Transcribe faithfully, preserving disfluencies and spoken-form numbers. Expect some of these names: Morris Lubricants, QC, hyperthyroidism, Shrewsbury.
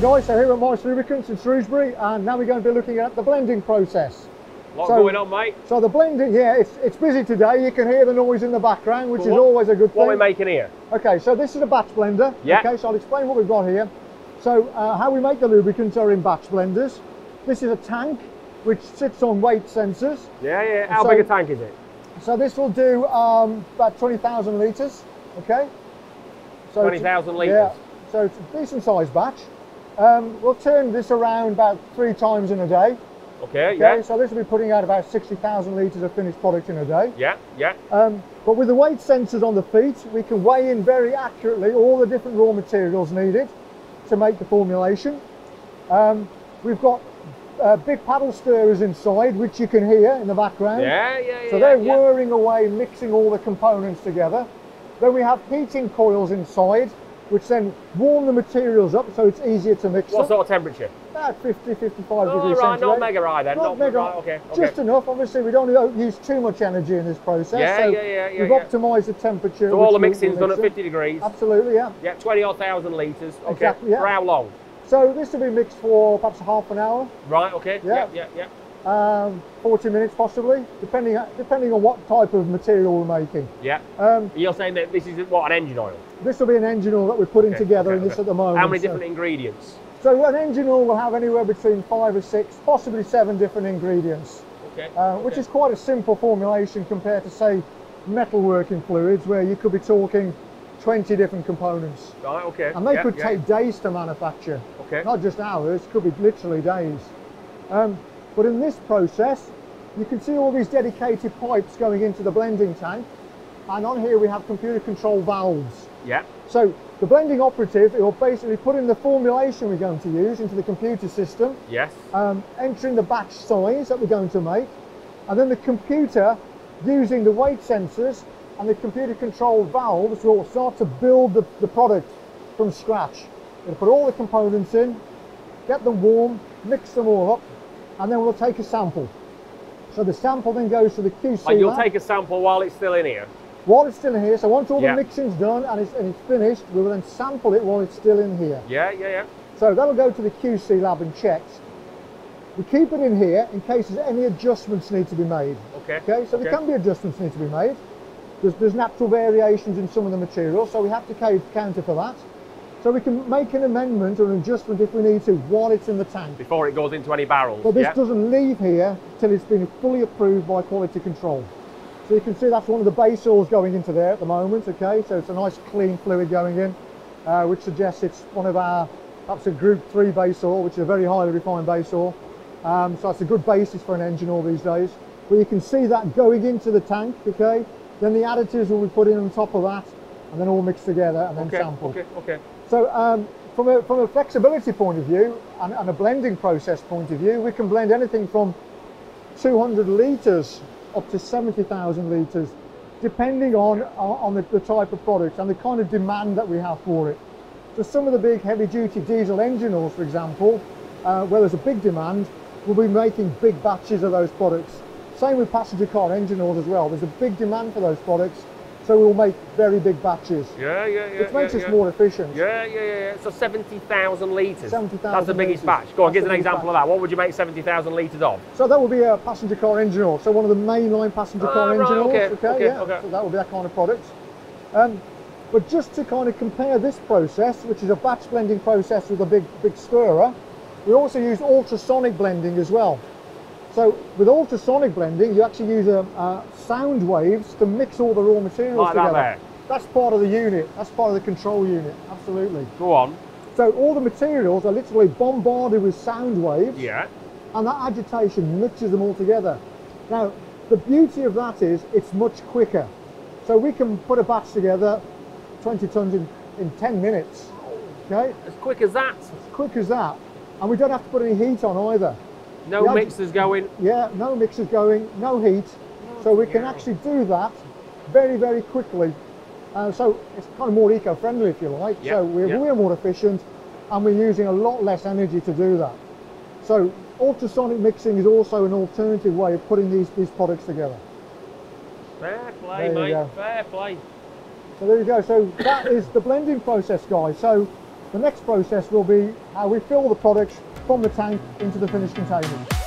guys, so here at Morris Lubricants in Shrewsbury, and now we're going to be looking at the blending process. A lot so, going on, mate. So the blending, yeah, it's, it's busy today. You can hear the noise in the background, which what, is always a good thing. What are we making here? Okay, so this is a batch blender. Yeah. Okay, so I'll explain what we've got here. So uh, how we make the lubricants are in batch blenders. This is a tank which sits on weight sensors. Yeah, yeah. How so, big a tank is it? So this will do um, about twenty thousand litres, okay? So twenty thousand litres? Yeah, so it's a decent sized batch. Um, we'll turn this around about three times in a day. Okay, okay, yeah. So this will be putting out about sixty thousand litres of finished product in a day. Yeah, yeah. Um, but with the weight sensors on the feet, we can weigh in very accurately all the different raw materials needed to make the formulation. Um, we've got uh, big paddle stirrers inside, which you can hear in the background. Yeah, yeah, yeah. So they're yeah, whirring yeah. away, mixing all the components together. Then we have heating coils inside, which then warm the materials up so it's easier to mix What up. sort of temperature? About fifty, fifty-five oh, degrees right, centigrade. Not mega high then. Not, not mega high, okay, okay. Just enough, obviously we don't use too much energy in this process. Yeah, so yeah, yeah, yeah. We've yeah. optimised the temperature. So all the mixing's done at fifty degrees? Absolutely, yeah. Yeah, twenty odd thousand litres. Okay. Exactly, yeah. For how long? So this will be mixed for perhaps half an hour. Right, okay, yeah, yeah, yeah. yeah. Um, forty minutes possibly, depending, depending on what type of material we're making. Yeah. Um, You're saying that this is, what, an engine oil? This will be an engine oil that we're putting okay, together okay, in this okay. at the moment. How many different so. ingredients? So an engine oil will have anywhere between five or six, possibly seven different ingredients. Okay. Uh, okay. Which is quite a simple formulation compared to, say, metalworking fluids, where you could be talking twenty different components. Right, okay. And they yeah, could yeah. take days to manufacture. Okay. Not just hours, could be literally days. Um, but in this process, you can see all these dedicated pipes going into the blending tank. And on here we have computer control valves. Yeah. So the blending operative, it will basically put in the formulation we're going to use into the computer system. Yes. Um, entering the batch size that we're going to make. And then the computer, using the weight sensors and the computer control valves, will start to build the, the product from scratch. It'll put all the components in, get them warm, mix them all up, and then we'll take a sample. So the sample then goes to the Q C lab. And you'll take a sample while it's still in here? While it's still in here, so once all yeah. the mixing's done and it's, and it's finished, we will then sample it while it's still in here. Yeah, yeah, yeah. So that'll go to the Q C lab and checked. We keep it in here in case there's any adjustments need to be made. Okay. Okay, so okay. there can be adjustments need to be made. There's, there's natural variations in some of the materials, so we have to counter for that. So we can make an amendment or an adjustment if we need to while it's in the tank. Before it goes into any barrels. But this yeah. doesn't leave here till it's been fully approved by quality control. So you can see that's one of the base oils going into there at the moment, okay? So it's a nice clean fluid going in, uh, which suggests it's one of our, perhaps a group three base oil, which is a very highly refined base oil. Um, so that's a good basis for an engine oil these days. But you can see that going into the tank, okay? Then the additives will be put in on top of that, and then all mixed together and then okay, sampled. Okay, okay. So um, from, a, from a flexibility point of view, and, and a blending process point of view, we can blend anything from two hundred litres up to seventy thousand litres, depending on, on the, the type of product and the kind of demand that we have for it. So some of the big heavy-duty diesel engine oils, for example, uh, where there's a big demand, we'll be making big batches of those products. Same with passenger car engine oils as well. There's a big demand for those products, so we'll make very big batches. Yeah, yeah, yeah. Which makes yeah, us yeah. more efficient. Yeah, yeah, yeah. So seventy thousand litres. seventy thousand That's the biggest litres. batch. Go on, That's give us an example batch. of that. What would you make seventy thousand litres of? So that would be a passenger car engine oil. So one of the mainline passenger ah, car right, engine oils. Okay, okay, okay, yeah. okay. So that would be that kind of product. Um, but just to kind of compare this process, which is a batch blending process with a big, big stirrer, we also use ultrasonic blending as well. So with ultrasonic blending, you actually use um, uh, sound waves to mix all the raw materials like together. That there. That's part of the unit. That's part of the control unit. Absolutely. Go on. So all the materials are literally bombarded with sound waves. Yeah. And that agitation mixes them all together. Now, the beauty of that is it's much quicker. So we can put a batch together, twenty tons in, in ten minutes. Okay. As quick as that. As quick as that. And we don't have to put any heat on either. No yeah, mixers going. Yeah, no mixers going, no heat. Oh, so we can yeah. actually do that very, very quickly. Uh, so it's kind of more eco-friendly, if you like. Yeah, so we're, yeah. we're more efficient and we're using a lot less energy to do that. So ultrasonic mixing is also an alternative way of putting these, these products together. Fair play, mate, go. fair play. So there you go. So that is the blending process, guys. So The next process will be how we fill the products from the tank into the finished container.